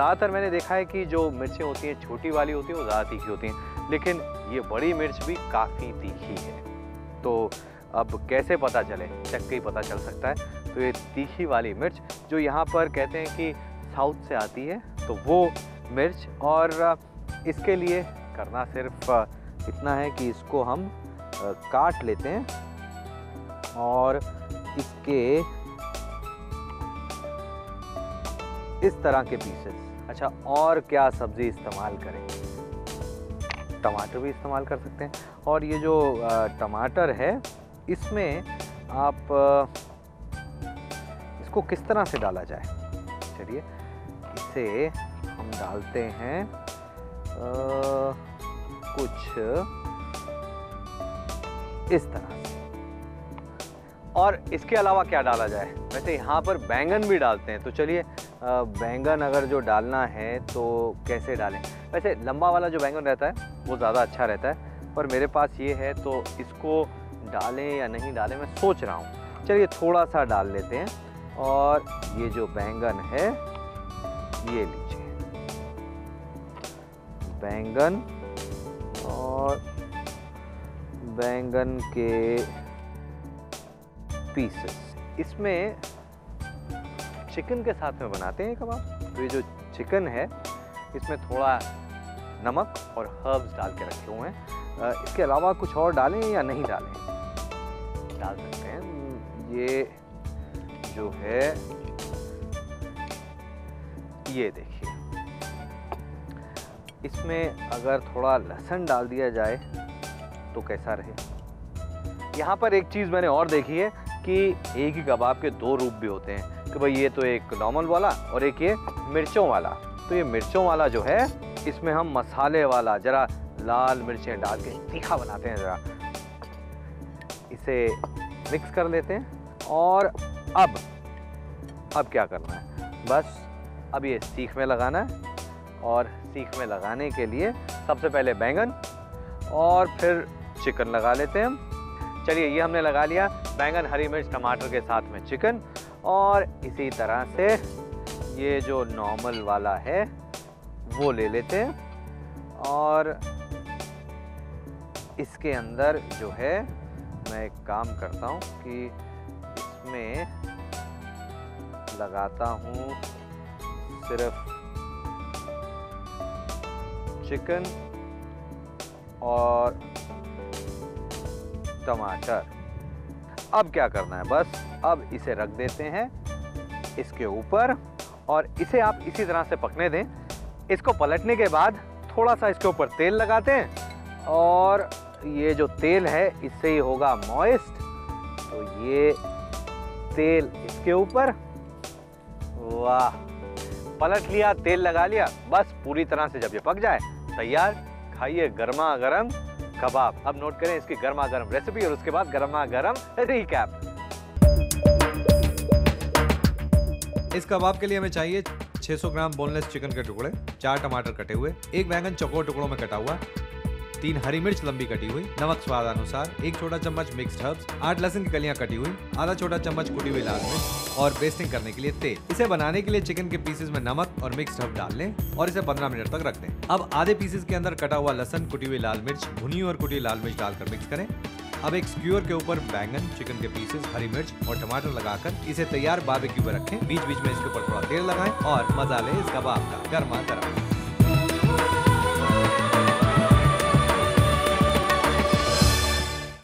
ज़्यादातर मैंने देखा है कि जो मिर्चें होती हैं छोटी वाली होती हैं वो ज़्यादा तीखी होती हैं, लेकिन ये बड़ी मिर्च भी काफ़ी तीखी है। तो अब कैसे पता चले? चख के ही पता चल सकता है। तो ये तीखी वाली मिर्च जो यहाँ पर कहते हैं कि साउथ से आती है, तो वो मिर्च, और इसके लिए करना सिर्फ इतना है कि इसको हम काट लेते हैं और इसके इस तरह के पीसेस। अच्छा, और क्या सब्ज़ी इस्तेमाल करें? टमाटर भी इस्तेमाल कर सकते हैं, और ये जो टमाटर है इसमें आप इसको किस तरह से डाला जाए, चलिए इसे हम डालते हैं कुछ इस तरह। और इसके अलावा क्या डाला जाए? वैसे यहाँ पर बैंगन भी डालते हैं, तो चलिए बैंगन अगर जो डालना है तो कैसे डालें? वैसे लंबा वाला जो बैंगन रहता है वो ज़्यादा अच्छा रहता है, पर मेरे पास ये है तो इसको डालें या नहीं डालें, मैं सोच रहा हूँ। चलिए थोड़ा सा डाल लेते हैं, और ये जो बैंगन है ये लीजिए, बैंगन, और बैंगन के पीसेस। इसमें चिकन के साथ में बनाते हैं कबाब, तो ये जो चिकन है इसमें थोड़ा नमक और हर्ब्स डाल के रखे हुए हैं। इसके अलावा कुछ और डालें या नहीं डालें? डाल सकते हैं, ये जो है ये देखिए, इसमें अगर थोड़ा लहसुन डाल दिया जाए तो कैसा रहे? यहाँ पर एक चीज़ मैंने और देखी है कि एक ही कबाब के दो रूप भी होते हैं, कि भाई ये तो एक नॉर्मल वाला और एक ये मिर्चों वाला। तो ये मिर्चों वाला जो है इसमें हम मसाले वाला ज़रा लाल मिर्चें डाल के तीखा बनाते हैं। ज़रा इसे मिक्स कर लेते हैं, और अब क्या करना है, बस अब ये सीख में लगाना है, और सीख में लगाने के लिए सबसे पहले बैंगन और फिर चिकन लगा लेते हैं हम। चलिए, ये हमने लगा लिया बैंगन, हरी मिर्च, टमाटर के साथ में चिकन, और इसी तरह से ये जो नॉर्मल वाला है वो ले लेते हैं, और इसके अंदर जो है मैं एक काम करता हूँ कि इसमें लगाता हूँ सिर्फ चिकन और टमाटर। अब क्या करना है, बस अब इसे रख देते हैं इसके ऊपर, और इसे आप इसी तरह से पकने दें। इसको पलटने के बाद थोड़ा सा इसके ऊपर तेल लगाते हैं, और ये जो तेल है इससे ही होगा मॉइस्ट, तो ये तेल इसके ऊपर। वाह, पलट लिया, तेल लगा लिया, बस पूरी तरह से जब ये पक जाए तैयार। खाइए गर्मा गर्म कबाब। अब नोट करें इसकी गर्मा गर्म रेसिपी, और उसके बाद गर्मा गर्म रिकैप। इस कबाब के लिए हमें चाहिए 600 ग्राम बोनलेस चिकन के टुकड़े, 4 टमाटर कटे हुए, 1 बैंगन चौकोर टुकड़ों में कटा हुआ, 3 हरी मिर्च लंबी कटी हुई, नमक स्वादानुसार, 1 छोटा चम्मच मिक्स्ड हर्ब्स, 8 लहसुन की कलियां कटी हुई, आधा छोटा चम्मच कुटी हुई लाल मिर्च, और पेस्टिंग करने के लिए तेल। इसे बनाने के लिए चिकन के पीसेस में नमक और मिक्स्ड हर्ब डाल लें, और इसे 15 मिनट तक रख दें। अब आधे पीसेस के अंदर कटा हुआ लहसुन, कुटी हुई लाल मिर्च, भुनी और कुटी लाल मिर्च डालकर मिक्स करें। अब एक स्क्यूअर के ऊपर बैंगन, चिकन के पीसेस, हरी मिर्च और टमाटर लगाकर इसे तैयार बारबेक्यू पर रखें। बीच बीच में इसके ऊपर थोड़ा तेल लगाएं और मजा लें इस कबाब का गर्मा गर्म।